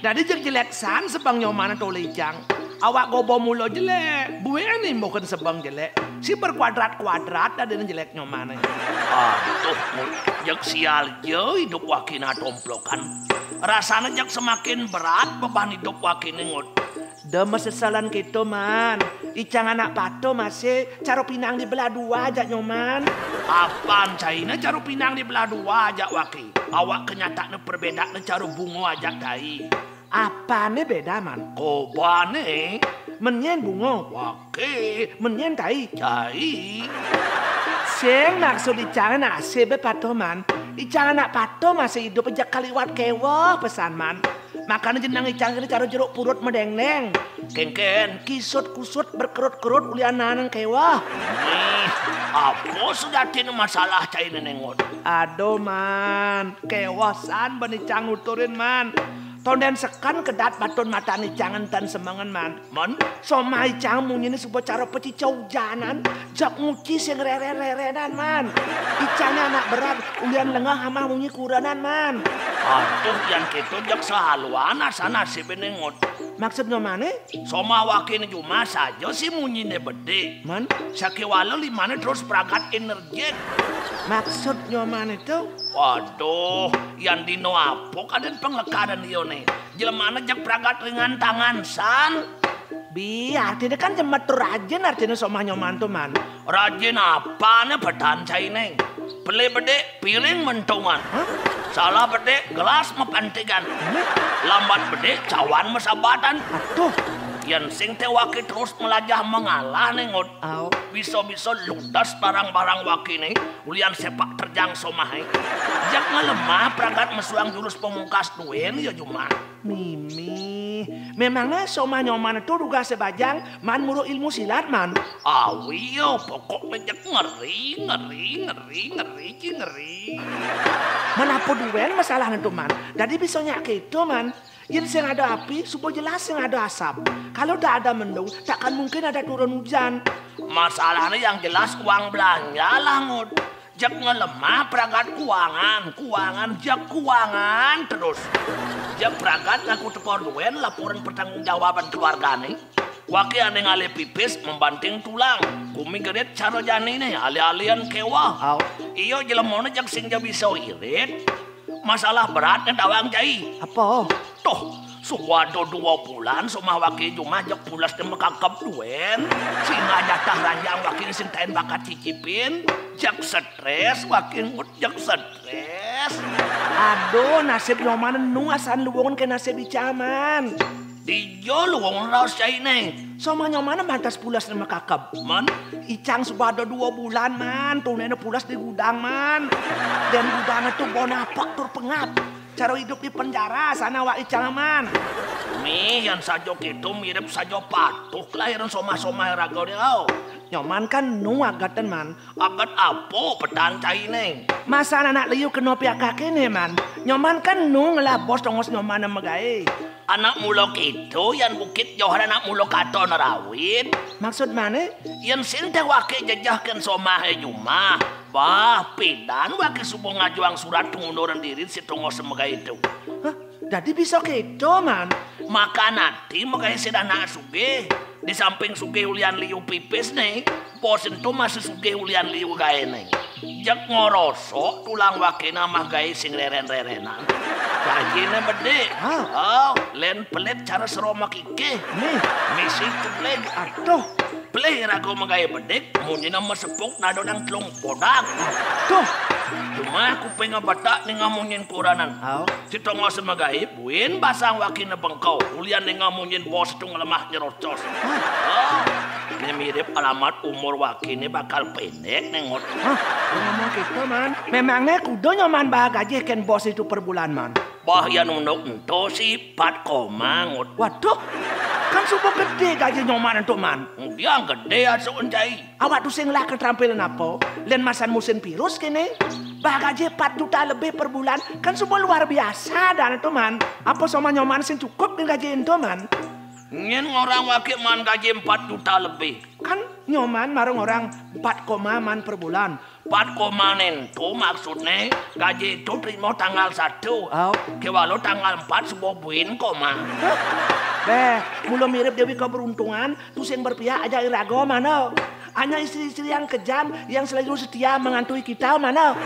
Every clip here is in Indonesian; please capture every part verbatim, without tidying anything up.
Dari jelek-jelek san sebang nyoman atau lecang. Awak gobo mulo jelek, bue ini bukan sebang jelek. Si berkuadrat-kuadrat ada jelek nyoman. Ah, itu jak sial jauh hidup wakina tomplokan. Rasanya jak semakin berat beban hidup wakini ngot. Demes sesalan kita man, icang anak pato masih caro pinang di belah dua aja nyoman. Apaan caina caro pinang di belah dua aja waki. Awak kenyataannya perbedaannya caro bungo aja dai. Apane beda man? Kobane menyen bungo waki menyen dai cai. Seng maksud icang anak sebe pato man, icang anak pato masih hidup aja kaliwat kewok pesan man. Makanya jenang icang ini cara jeruk purut medengneng. Kengken kisut-kusut berkerut-kerut ulian nanang kewah. Nih, apa sudah tinu masalah cai nenengot? Aduh man, kewasan benicang uturin man. Tonden sekan kedat baton mata nicangan tan semangan man. Man, soma icang munyini sebuah cara pecicau janan. Jak ngucis yang rere-rerenan man. Icangnya anak berat, ulian lengah sama munyi kuranan man. Aduh yang gitu jak sehaluan asana si benengot. Maksudnya mana? Soma wakini cuma saja si munyine bede. Man? Saki walau limane terus perangkat energen. Maksudnya mana itu? Waduh, yang dino apa kaden penglekaran iyo nih. Jelemane jak perangkat ringan tangan san. Bi, artinya kan jematur rajin artinya soma nyoman tuh man. Rajin apanya betan cai neng. Beli bedek piring mentungan. Hah? Salah bedek gelas mepantikan. Lambat bedek cawan mesabatan. Atuh, yang sing tewaki terus melajah mengalah nengot. Bisa-bisa ludas barang-barang waki nih. Ulian sepak terjang somahai. Jak ngelemah perangkat mesuang jurus pemungkas duen ya cuma. Mimi, memangnya somah nyoman itu duga sebajang man muru ilmu silat man. Awi yo, pokoknya jak ngeri, ngeri, ngeri, ngeri, ngeri. Menapu duen masalah itu man, jadi bisa nyaki itu man. Yang sing ada api, supaya jelas yang ada asap. Kalau tak ada mendung, takkan mungkin ada turun hujan. Masalahnya yang jelas uang belanja lah ngut. Jak ngelemah perangkat keuangan, keuangan, jak keuangan terus. Jak perangkat ngaku tekor duen laporan pertanggungjawaban keluarga nih. Waki aneh ngale pipis membanting tulang. Kumi gerit cara jani nih, alih-alihan kewah. Iyo jelemone jak singja bisa irit. Masalah beratnya dawang jai. Apa? Toh, suwado dua bulan semua waki cuma jak pulas dan mekakep duen. Singa jatah ranjang waki sintain bakat cicipin. Jak stres, waki ngut jak stres. Aduh, nasib nyoman nung asan luwongan ke nasib icaman. Dijo luwongan raus cai neng. Sama nyoman mantas pulas dan mekakep. Man, icang suwado dua bulan man. Tunenya pulas di gudang man. Dan gudangnya tuh bonapak tur pengap. Cara hidup di penjara sana wak icaman. Mi yang sajok itu mirip sajok patuh kelahiran soma-soma raga dia. Nyoman kan nu agatan man. Agat apa pedan cai neng. Masa anak liu kena pihak kaki nih man. Nyoman kan nu ngelabos dongos nyoman megai. Anak mulok itu yang bukit johan anak mulok kato nerawin. Maksud mana? Yang sinte wake jajahkan soma hejumah. Bah, pedan waki subuh ngajuang surat pengunduran diri si tunggu semoga itu. Hah? Jadi bisa gitu, man? Maka nanti makanya sedang nak suge. Di samping suge ulian liu pipis nih, bosen tuh masih suge ulian liu gaya nih. Jak ngorosok tulang waki nama gaya sing reren-rerenan. Gajinya bedek. Hah? Oh, len pelet cara seroma kike. Nih, misi cuplek. Aduh. Play ragu menggaya bedek, munyina mesepuk nado dan telung podak. Tuh, cuma aku pengen batak nih ngamunyin kuranan. Si tongo semegai, buin basang wakina bengkau. Ulian nih ngamunyin bos itu ngelemah nyerocos. Ini mirip alamat umur wakini bakal pendek nengot. Hah, ngomong gitu man. Memangnya kudo nyoman bahagaji ken bos itu per bulan man. Bah yang untuk itu si pat koma ngot. Waduh. Kan subuh gede gaji nyoman itu man. Dia gede asuhun cai. Awak tuh sing lah keterampilan apa? Len masan musim virus kene. Bagaji empat juta lebih per bulan. Kan subuh luar biasa dan itu man. Apa sama nyoman sing cukup dengan gaji itu man? Nyen orang wakil man gaji empat juta lebih. Kan nyoman marung orang empat koma man per bulan. empat komanen tuh maksudnya gaji itu terima tanggal satu. Oh. Kewalo tanggal empat sebuah buin koma. Beh, mulu mirip Dewi Keberuntungan, tuh yang berpihak aja irago mano. Hanya istri-istri yang kejam, yang selalu setia mengantui kita mano.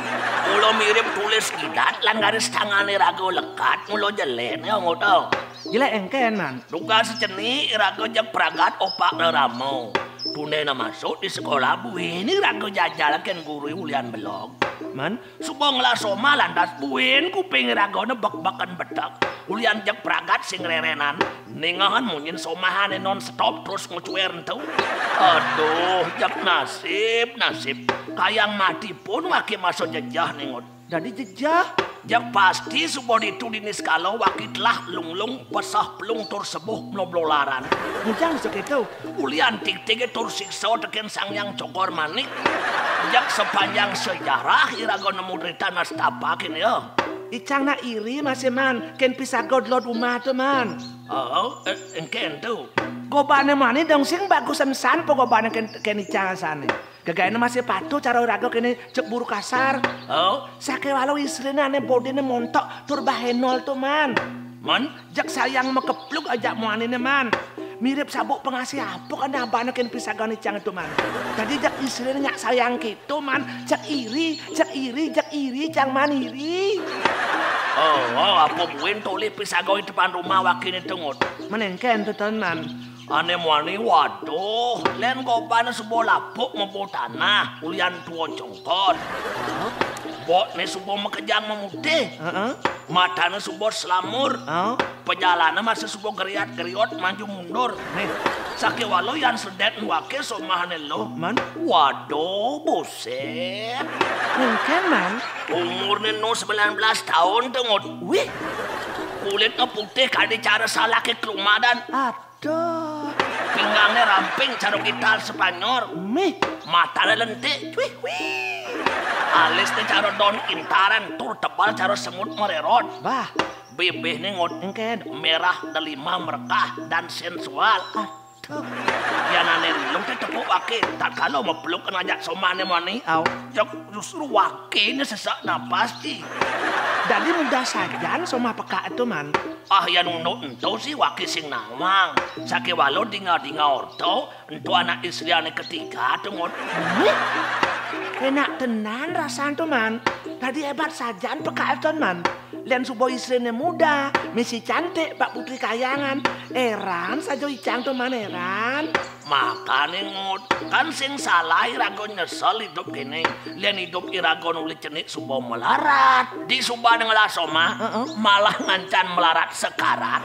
Mulu mirip tulis kita, lan garis tangan irago lekat, mulu jelen ya ngotong. Jelek engkenan. Duga seceni irago jam peragat opak neramo. Tunena masuk di sekolah buin ini ragu jajalakan guru ulian belok man supaya ngelasoma landas buin kuping ragu nebak-bakan betak ulian jak peragat sing rerenan ningahan munyin somahan non stop terus ngucuer entu aduh jak nasib nasib kayang mati pun waki masuk jejah nengot jadi jejah jak pasti supaya itu dinis kalau waki telah lunglung pesah pelung tersebuh meloblolaran bukan segitu ulian tik-tik tersiksa tekan sang yang cokor manik jak sepanjang sejarah irago nemu cerita nastapa kini ya icang na iri masih man ken pisago dlot rumah tuh man oh engken tuh gobane mani dong sing bagusan san po gobane ken ken icang asane gagaine masih patuh cara irago kene cek buru kasar oh sake walau istrina ne bodine montok tur bahenol tuh man man jak sayang mekepluk ajak muanine man mirip sabuk pengasih apok kan abahnya kan pisagan icang itu man tadi jak istrinya nyak sayang gitu man jak iri jak iri jak iri cang man iri oh oh aku buin tuli pisagan di depan rumah wakil itu ngut menengken tuh tenan ane muani waduh len gobane sebuah lapuk membuat tanah ulian tua congkot bok ne subuh mekejang memutih matanya subuh selamur perjalanan masih subuh geriat-geriot maju mundur sake walau yang sedet wake somahane lo man waduh buset mungkin man umurnya no sembilan belas tahun tengot wih kulitnya putih kali cara salah ke rumah dan aduh pinggangnya ramping cara gitar Spanyol mih matanya lentik wih wih alisnya cara don intaran, tur tebal cara semut mererot. Bah, bibih nih ngotengken merah delima merkah dan sensual. Aduh, ya nane rilung teh tepuk waki. Tak kalau mau peluk ngajak somane mani. Aw, justru waki ini sesak napas sih. Jadi mudah saja sama peka itu man. Ah yang nunut entu sih waki sing nawang. Sake walau dinga-dinga orto, entu anak istri ane ketiga tuh ngot. Enak tenan rasan tuh man tadi hebat sajan peka itu man lian subuh istrinya muda misi cantik pak putri kayangan eran saja icang tuh man eran makane ngut kan sing salah irago nyesel hidup gini lian hidup irago nuli cenik subuh melarat di subuh ngelasoma uh -uh. malah ngancan melarat sekarat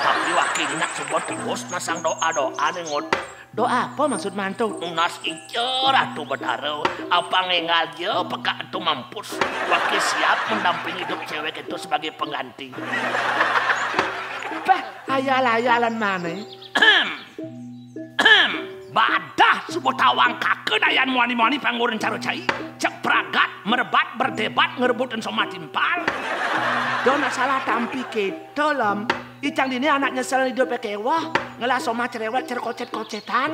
tapi wakilnya subuh terus masang doa-doa ngut doa apa maksud mantu? Unas icer atuh betaro apa ngengal je peka atuh mampus wakil siap mendampingi hidup cewek itu sebagai pengganti bah ayal-ayalan mana? Badah subuh tawang kake dayan muani-muani panggurin caro cai cek peragat merebat berdebat ngerebutin soma timpal dona salah tampi kita lom icang dini anaknya selalu hidup kewah ngelah soma cerewet cer kocet-kocetan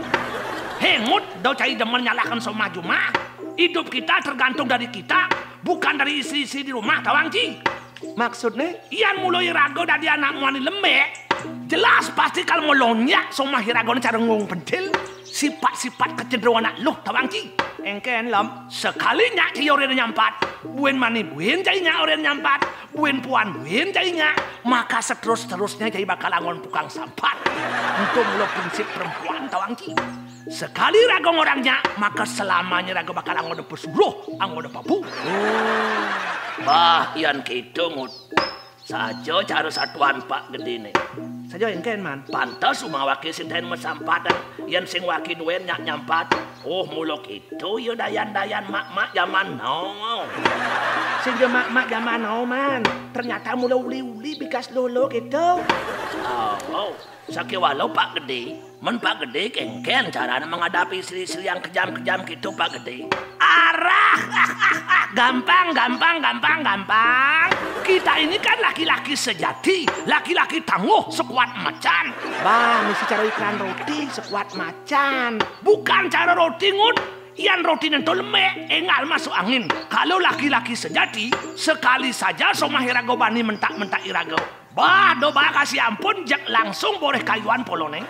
hengut do cai demen nyalakan soma juma hidup kita tergantung dari kita bukan dari istri-istri di rumah tawang cing maksudnya ian mulai rago dari anak muani lembek jelas pasti kalau ngolongnya soma hirago cara ngomong pentil sifat-sifat kecenderungan anak lu tawang cing engken lom sekalinya cing orang nyampat buin mani buin cainya orang nyampat buin puan buin cainya maka seterus-terusnya jadi bakal angon pukang sampat untuk mulu prinsip perempuan tawang cing sekali rago orangnya maka selamanya rago bakal angon pesuruh angon papu oh. Bah yang kehitungut saja cara satuan pak gede nih saja yang kain man pantas umah wakil sintain mesampatan yang sing wakil duen nyak nyampat oh muluk itu yo dayan-dayan mak-mak zaman now sehingga mak-mak zaman now man ternyata mula uli-uli bikas lolo gitu oh, oh. Saki walau pak gede men pak gede kengken cara menghadapi istri-istri yang kejam-kejam gitu pak gede arah gampang gampang gampang gampang kita ini kan laki-laki sejati laki-laki tangguh sekuat macan bah mesti cara iklan roti sekuat macan bukan cara roti ngut Yang rotinya tolme engal masuk angin. Kalau laki-laki sejati, sekali saja somah irago bani mentak-mentak irago. Bah, doba kasih ampun, jak langsung boleh kayuan polone.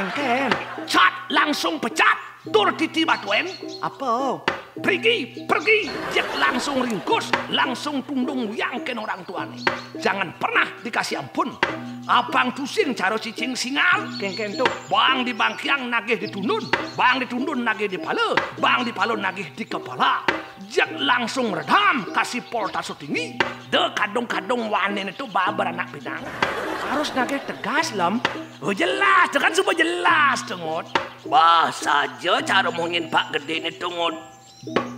Engken, cat langsung pecat, tur titi batuen. Apa? Pergi, pergi, jak langsung ringkus, langsung tundung yang ken orang tuane. Jangan pernah dikasih ampun. Abang tusing caro cicing singal, kengkeng tuh. Bang di bangkiang nagih ditundun, bang ditundun nagih di pala, bang di pala nagih di kepala. Jak langsung redam, kasih pol tasu tinggi. De kadung-kadung wanen itu babar anak pinang. Harus nagih tegas lam. Oh jelas, kan semua jelas tengot. Bah saja caro mungkin pak gede ini tengot.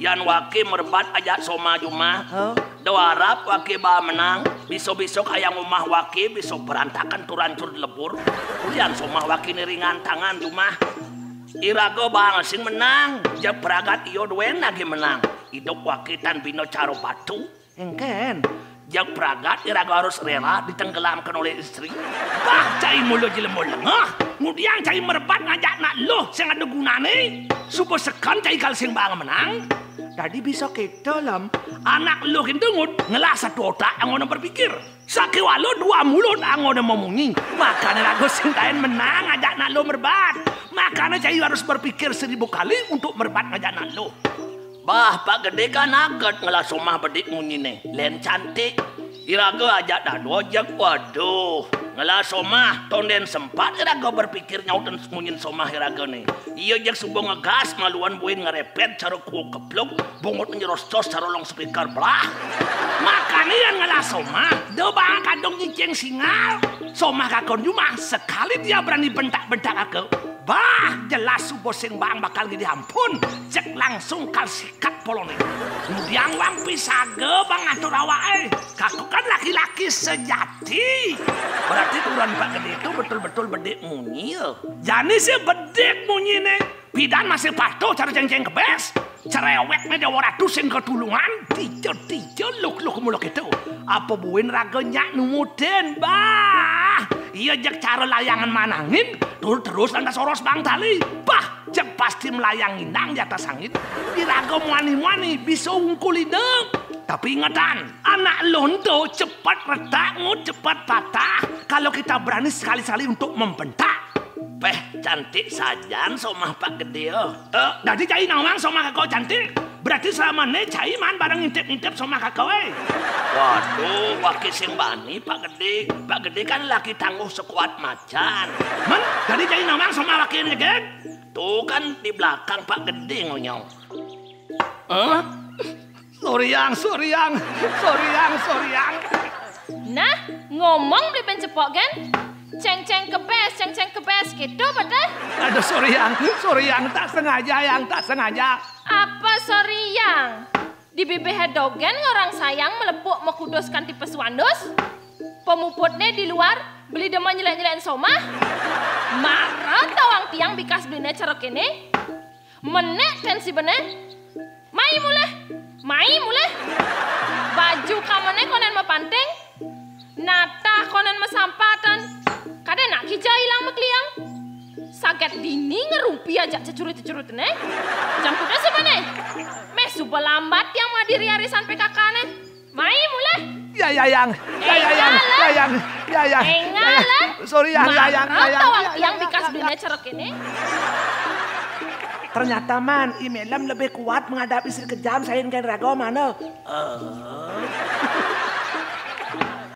Yan waki merbat ajak soma juma. Huh? Doa Arab waki bah menang. Besok-besok ayam rumah waki besok berantakan turancur lebur. Yan soma waki ni ringan tangan juma. Irago bang sing menang. Ja peragat iyo duen lagi menang. Hidup waki tan bino caro batu. Engken. Ja peragat irago harus rela ditenggelamkan oleh istri. Bah cai mulu jelemul lengah. Kemudian cai merbat ngajak nak loh sing ada gunane. Supaya sekan cai kal sing bang menang. Tadi bisa kita lam. Anak lu kintungut ngelah satu otak anggone berpikir. Saki walu dua mulut anggone memungi. Makanya lagu sintain menang ngajak nak lu merbat. Makanya cai harus berpikir seribu kali untuk merbat ngajak nak lu. Bah pak gede kan aget ngelah somah bedik munyine. Len cantik. Irago ajak dah dojek waduh. Ngelah somah, tonden sempat Irago berpikir nyauten semunyin somah Irago nih. Iya jak subuh ngegas, maluan buin ngerepet, caro kuo kepluk, bungut nyerostos, caro long speaker belah. Makanya yang ngelah somah, doba kadung nyiceng singal. Somah kakon cuma sekali dia berani bentak-bentak aku. Bah, jelas subuh sing bang bakal gede ampun. Cek langsung kal sikat polone. Kemudian wang pisaga bang atur awak eh. Kaku kan laki-laki sejati. Berarti turan pak gede itu betul-betul bedek munyil. Jadi sih bedek munyil nih. Bidan masih patuh cara ceng-ceng kebes. Cerewek nih dawa ratusin ketulungan. Tijo-tijo luk-luk muluk itu. Apa buin ragonya numuden bah. Iya jak cara layangan manangin. Tur terus lantas soros bang tali. Bah jak pasti melayang inang di atas angin. Diragam wani-wani bisa wungkul hidung. Tapi ingatan, anak londo cepat retak, cepat patah. Kalau kita berani sekali-kali untuk membentak. Beh, cantik sajan somah pak gede. Eh, jadi cai nawang somah kakau cantik. Berarti selama ini cai man bareng ngintip-ngintip somah kakau eh. Waduh, waki sing bani pak gede. Pak gede kan laki tangguh sekuat macan. Men, jadi cai nawang somah waki ini geng. Tuh kan di belakang pak gede ngonyong. Eh? Soriang, soriang, soriang, soriang. Nah, ngomong beli pencepok kan? Ceng-ceng kebes, ceng-ceng kebes gitu betul? Aduh soriang, soriang tak sengaja yang tak sengaja. Apa soriang? Di bibi hedogen orang sayang melepuk mekuduskan tipe suandus. Pemuputnya di luar beli demam nyelen-nyelen somah. Marah tawang tiang bikas belinya cerok ini. Menek tensi bener. Mai mulai. Mai mulai baju kamane konen mepanting nata konen mesampatan kadang nak kijah hilang mekliang saget dini ngerupi aja cecurut-cecurut nih campurnya sebane mesu belambat yang madiri arisan P K K nih mai mulai ya ya yang ya ya yang ya yang ya yang engalan sorry yang ya yang yang bekas dunia cerok ini. Ternyata man, Imelam lebih kuat menghadapi istri kejam selain Ken Rago mana? Uh.